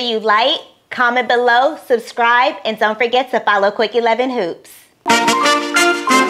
sure you like, comment below, subscribe, and don't forget to follow qwik11hoops.